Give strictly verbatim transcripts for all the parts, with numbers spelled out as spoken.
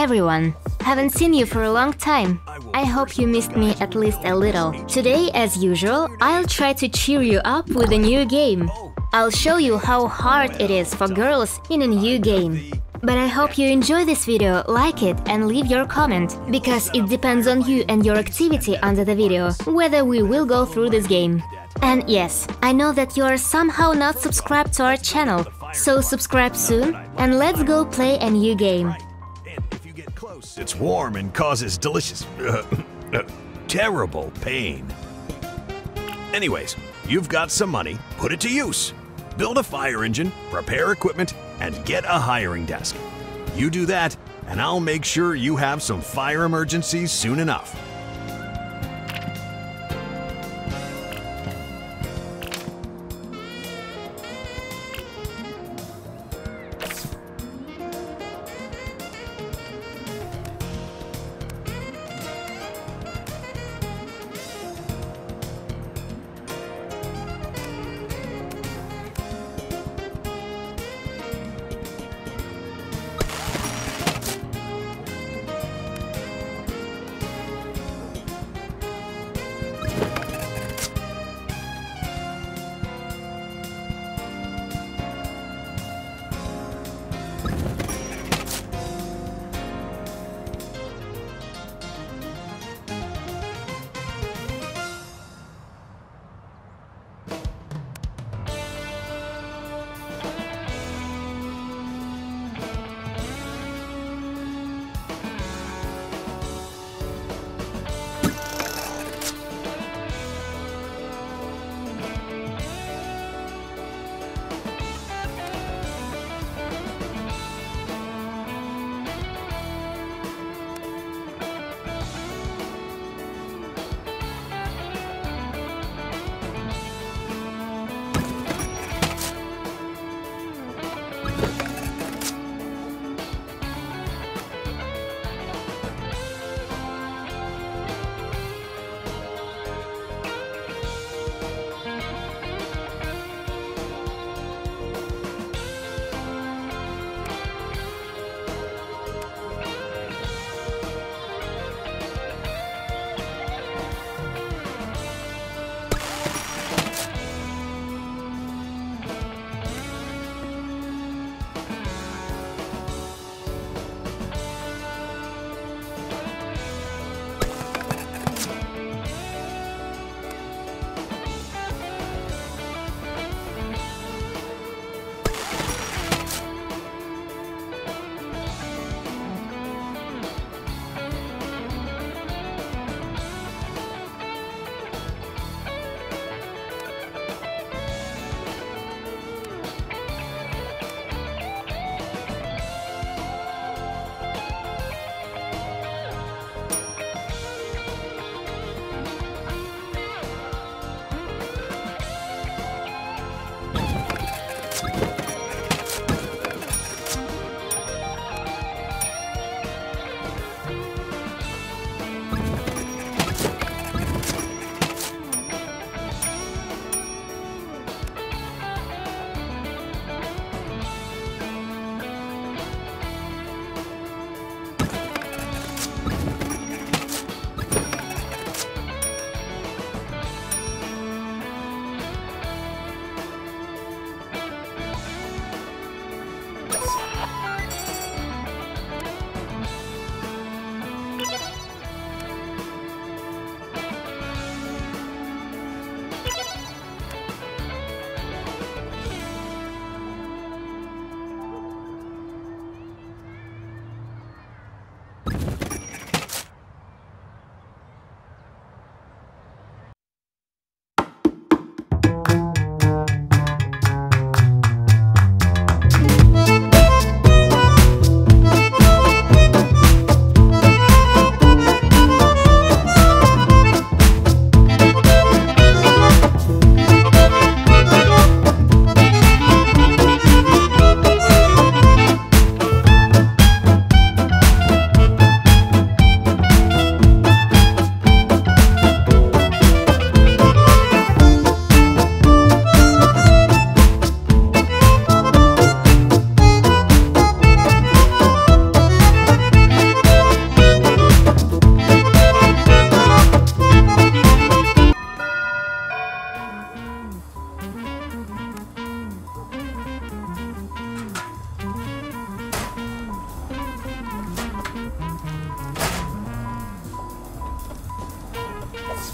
everyone! Haven't seen you for a long time. I hope you missed me at least a little. Today, as usual, I'll try to cheer you up with a new game. I'll show you how hard it is for girls in a new game. But I hope you enjoy this video, like it and leave your comment, because it depends on you and your activity under the video, whether we will go through this game. And yes, I know that you are somehow not subscribed to our channel, so subscribe soon and let's go play a new game. It's warm and causes delicious, uh, uh, terrible pain. Anyways, you've got some money, put it to use. Build a fire engine, prepare equipment, and get a hiring desk. You do that, and I'll make sure you have some fire emergencies soon enough.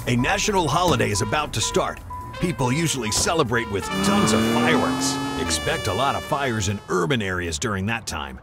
A national holiday is about to start. People usually celebrate with tons of fireworks. Expect a lot of fires in urban areas during that time.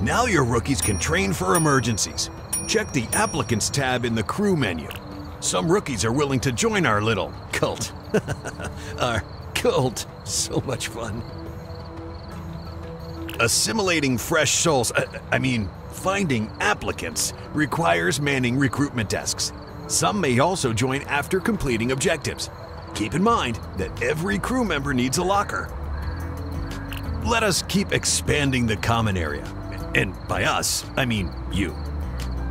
Now your rookies can train for emergencies. Check the Applicants tab in the Crew menu. Some rookies are willing to join our little cult. Our cult, so much fun. Assimilating fresh souls, I, I mean, finding applicants, requires manning recruitment desks. Some may also join after completing objectives. Keep in mind that every crew member needs a locker. Let us keep expanding the common area. And by us, I mean you.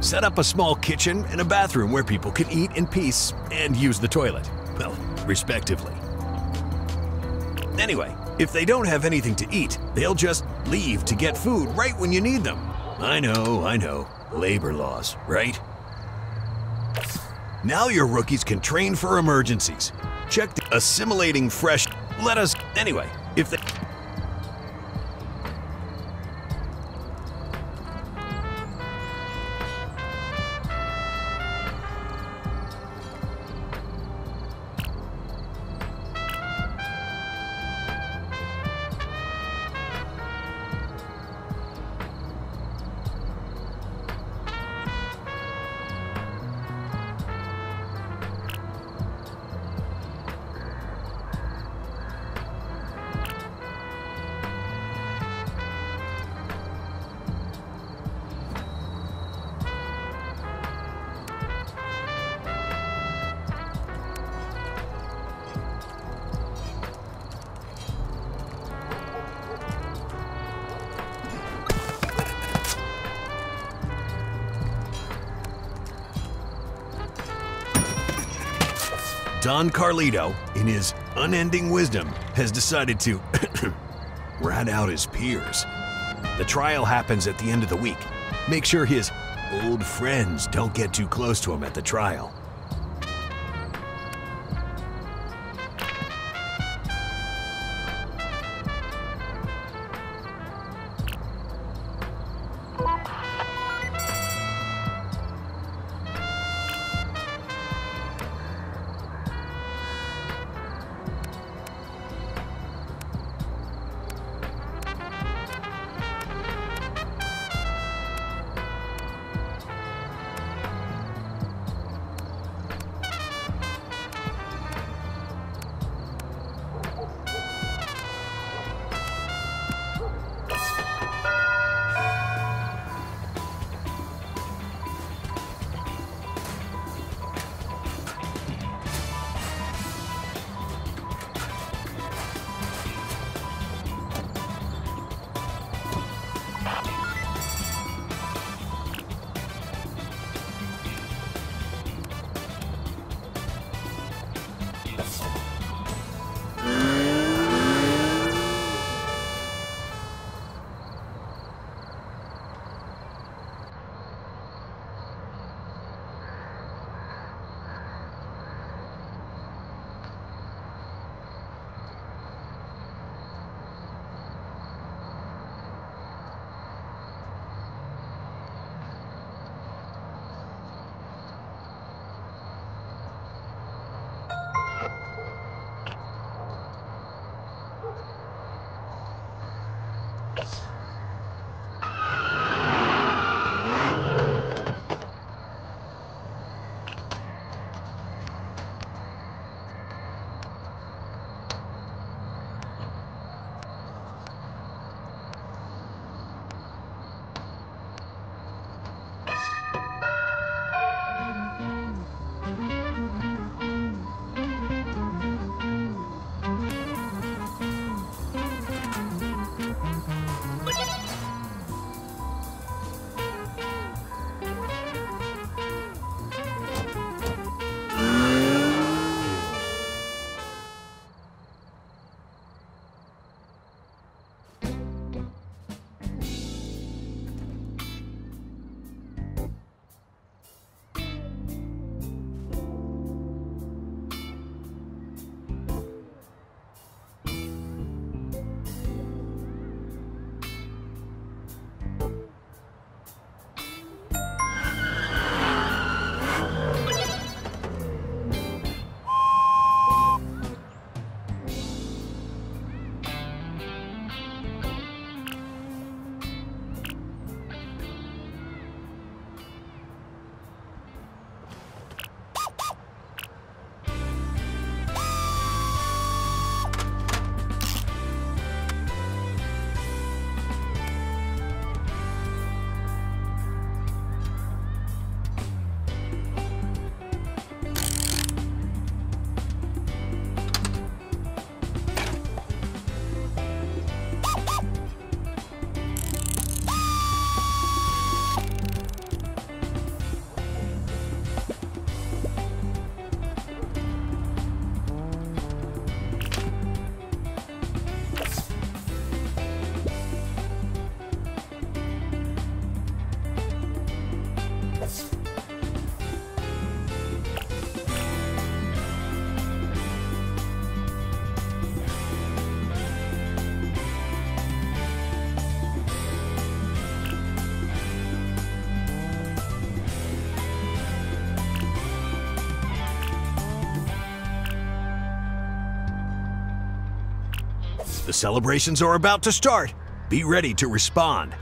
Set up a small kitchen and a bathroom where people can eat in peace and use the toilet, well, respectively. Anyway, if they don't have anything to eat, they'll just leave to get food right when you need them. I know, I know, labor laws, right? Now your rookies can train for emergencies. Check the assimilating fresh, let us, anyway, if they... Don Carlito, in his unending wisdom, has decided to rat out his peers. The trial happens at the end of the week. Make sure his old friends don't get too close to him at the trial. The celebrations are about to start. Be ready to respond.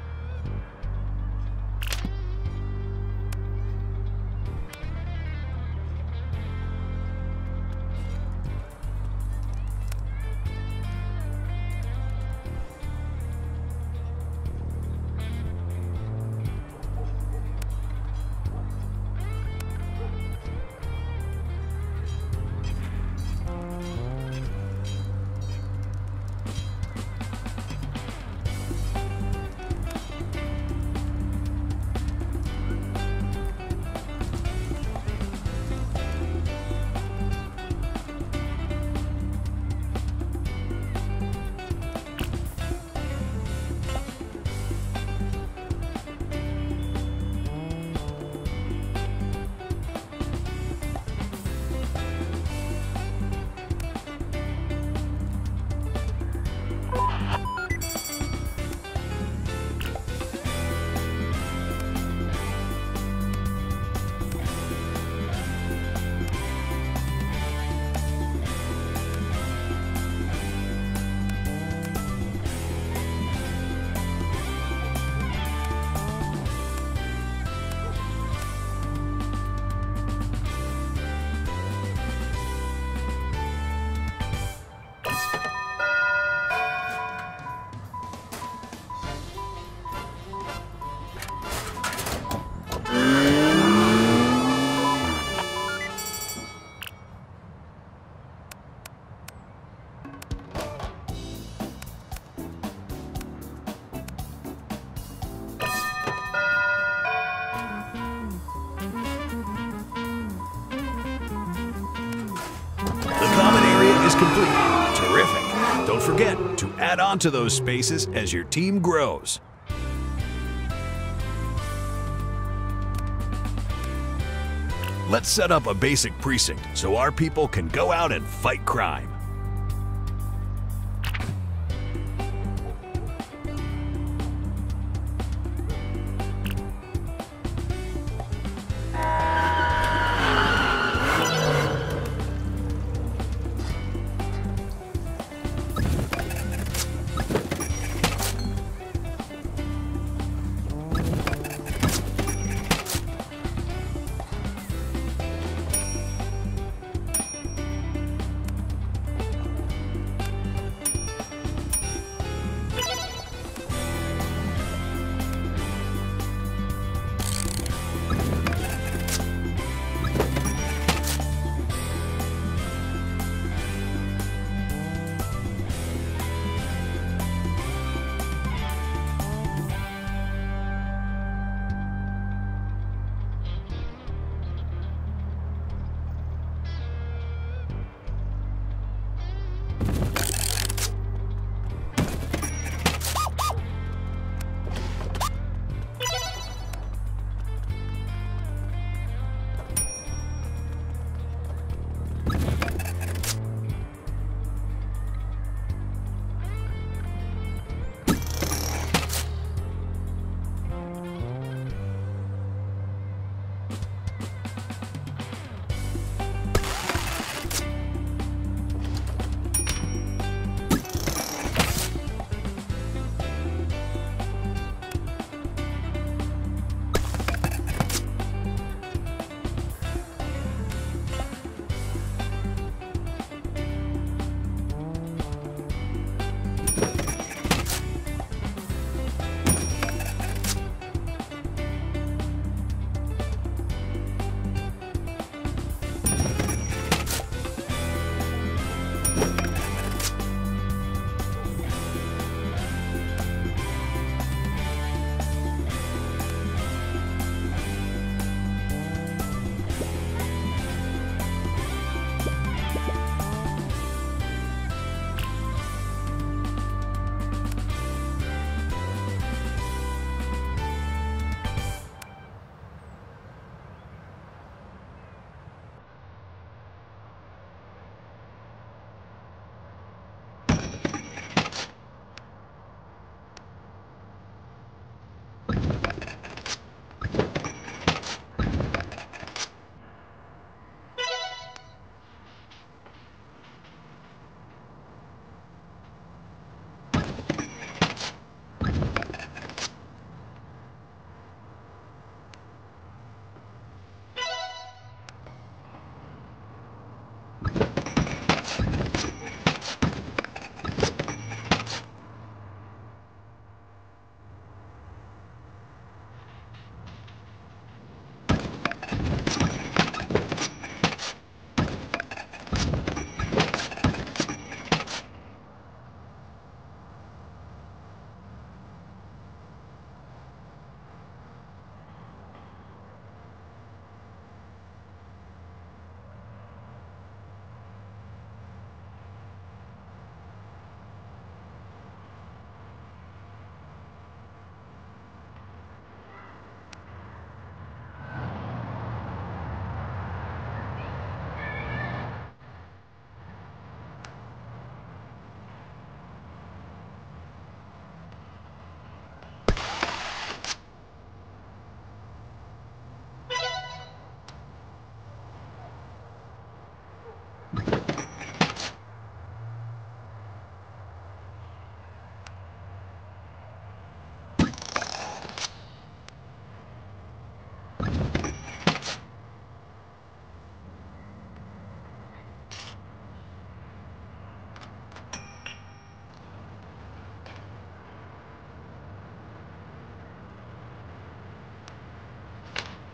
is complete. Terrific. Don't forget to add on to those spaces as your team grows. Let's set up a basic precinct so our people can go out and fight crime.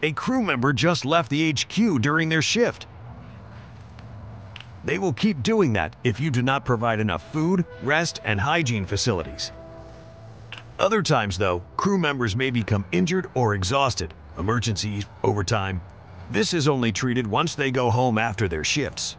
A crew member just left the H Q during their shift. They will keep doing that if you do not provide enough food, rest, and hygiene facilities. Other times, though, crew members may become injured or exhausted, emergencies, overtime. This is only treated once they go home after their shifts.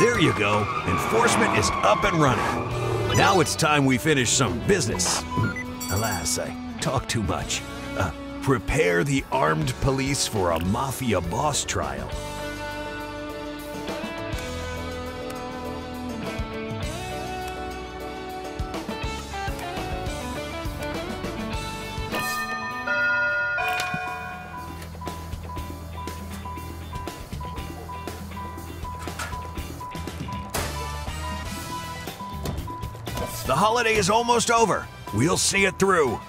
There you go. Enforcement is up and running. Now it's time we finish some business. Alas, I talk too much. Uh, prepare the armed police for a mafia boss trial. The holiday is almost over. We'll see it through.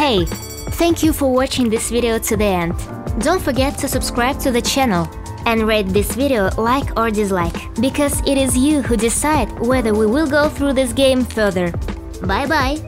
Hey, thank you for watching this video to the end. Don't forget to subscribe to the channel and rate this video like or dislike, because it is you who decide whether we will go through this game further. Bye-bye!